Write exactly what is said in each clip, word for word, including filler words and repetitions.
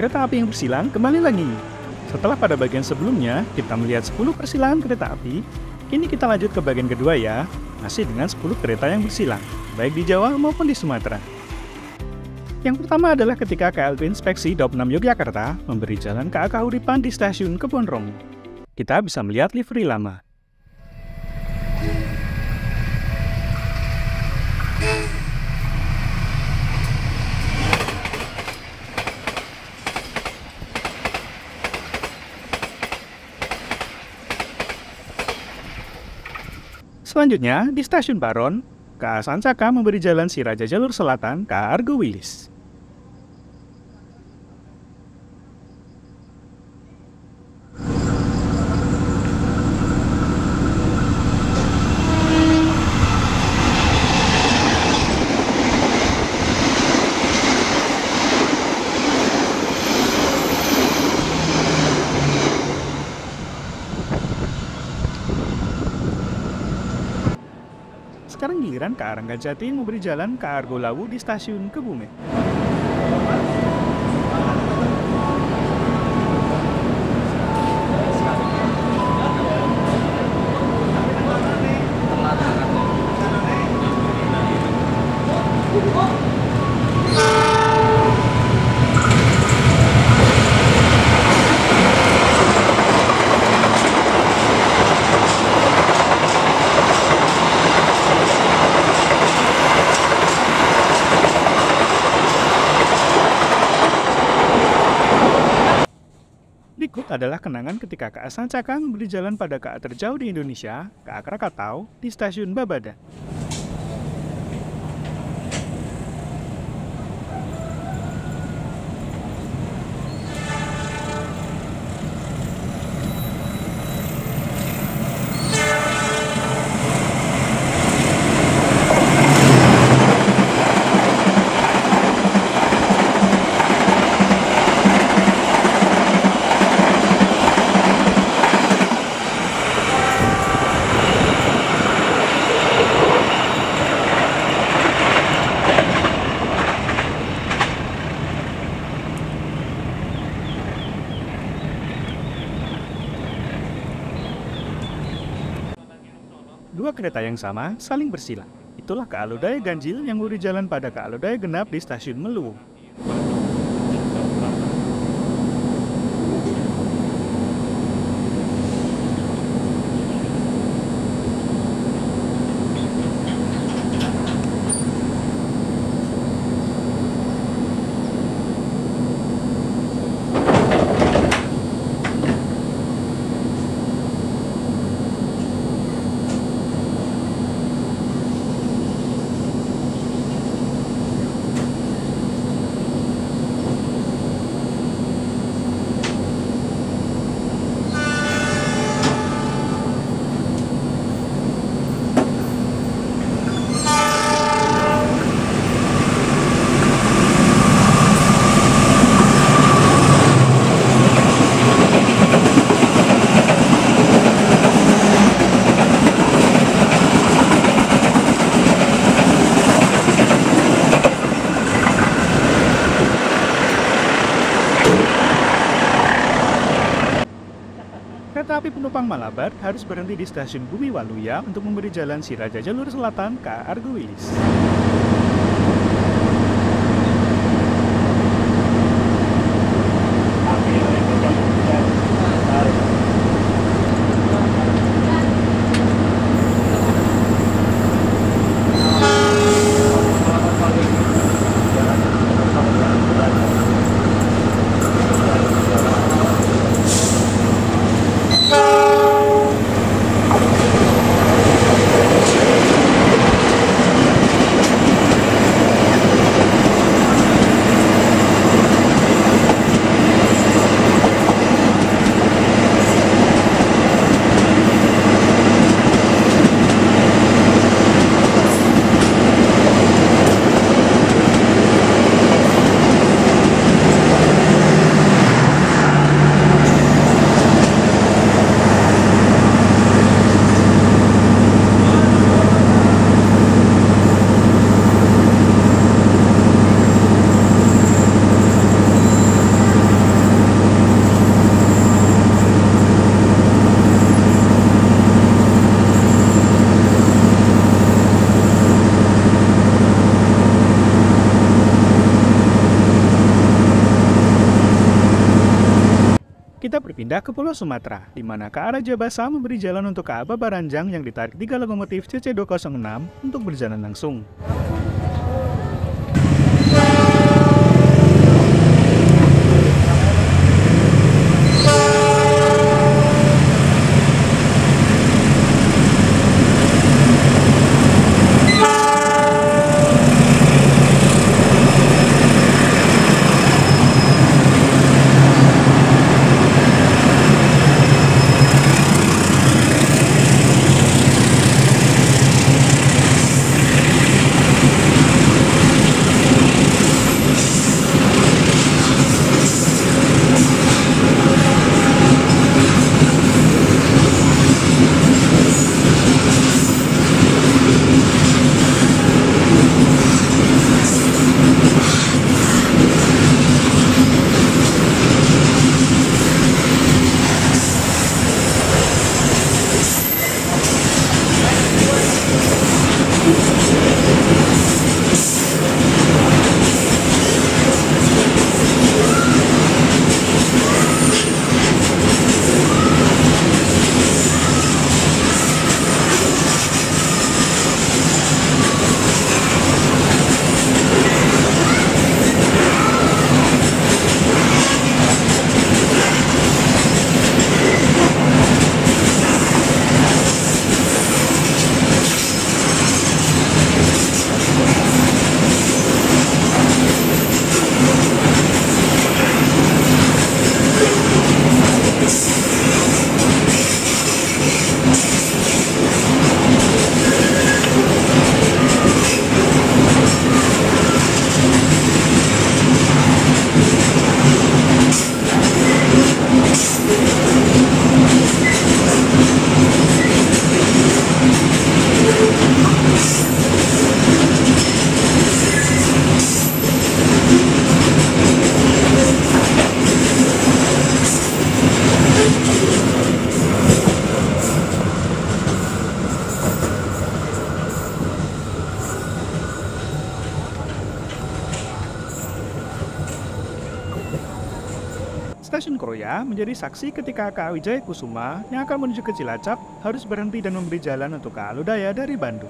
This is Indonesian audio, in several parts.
kereta api yang bersilang kembali lagi. Setelah pada bagian sebelumnya kita melihat sepuluh persilangan kereta api, kini kita lanjut ke bagian kedua ya, masih dengan sepuluh kereta yang bersilang, baik di Jawa maupun di Sumatera. Yang pertama adalah ketika K L B Inspeksi Daop enam Yogyakarta memberi jalan K A Kahuripan di stasiun Kebonromo. Kita bisa melihat livery lama. Selanjutnya, di stasiun Baron, K A Sancaka memberi jalan si Raja Jalur Selatan K A Argo Wilis. Sekarang giliran K A Ranggajati yang memberi jalan K A Argo Lawu di stasiun Kebumen. Adalah kenangan ketika K A Sancaka memberi jalan pada K A terjauh di Indonesia, K A Krakatau, di stasiun Babadan. Dua kereta yang sama saling bersilang. Itulah K A Lodaya ganjil yang memberi jalan pada K A Lodaya genap di stasiun Meluwung. Kereta api penumpang Malabar harus berhenti di stasiun Bumi Waluya untuk memberi jalan si Raja Jalur Selatan K A Argo Wilis. berpindah ke Pulau Sumatera, di mana K A Rajabasa memberi jalan untuk K A Babaranjang yang ditarik tiga lokomotif C C dua nol enam untuk berjalan langsung. Stasiun Kroya menjadi saksi ketika K A Wijayakusuma yang akan menuju ke Cilacap harus berhenti dan memberi jalan untuk K A Lodaya dari Bandung.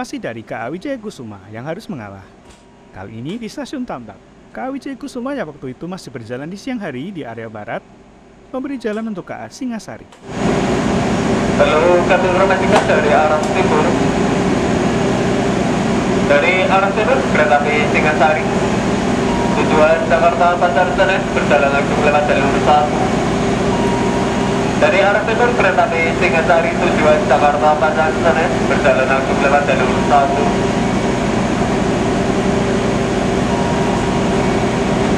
Masih dari K A Wijayakusuma yang harus mengalah. Kali ini di stasiun Tambak, K A Wijayakusuma yang waktu itu masih berjalan di siang hari di area barat, memberi jalan untuk K A Singasari. Lalu K A dari arah timur, dari arah timur kereta api Singasari, tujuan Jakarta Pasar Senen berjalan langsung lewat jalur satu. Dari arah timur kereta api Singasari tujuan Jakarta Pasar Senen berjalan langsung lewat jalur satu.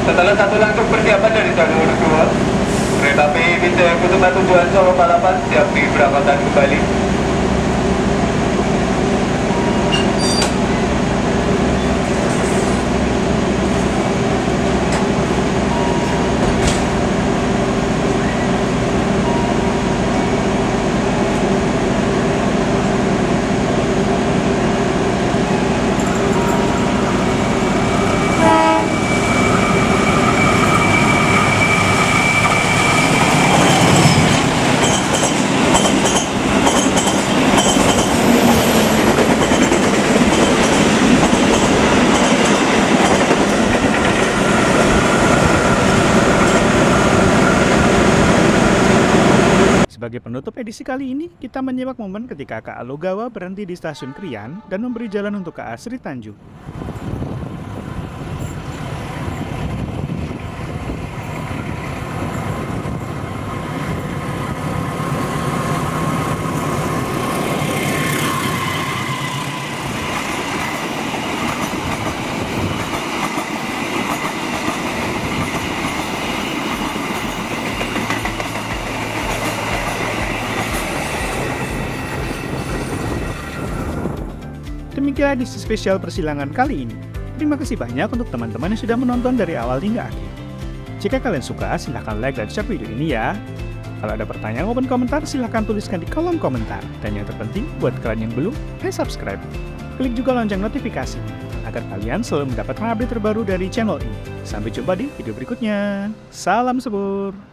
Setelah satu langsung persiapan dari jalur dua, kereta api Wijayakusuma tujuan Soepalapan siap diberangkatkan kembali. Sebagai penutup edisi kali ini, kita menyimak momen ketika K A Logawa berhenti di stasiun Krian dan memberi jalan untuk K A Sritanjung. Demikian edisi spesial persilangan kali ini. Terima kasih banyak untuk teman-teman yang sudah menonton dari awal hingga akhir. Jika kalian suka, silahkan like dan share video ini ya. Kalau ada pertanyaan maupun komentar, silahkan tuliskan di kolom komentar. Dan yang terpenting, buat kalian yang belum, klik subscribe. Klik juga lonceng notifikasi, agar kalian selalu mendapatkan update terbaru dari channel ini. Sampai jumpa di video berikutnya. Salam Sebur!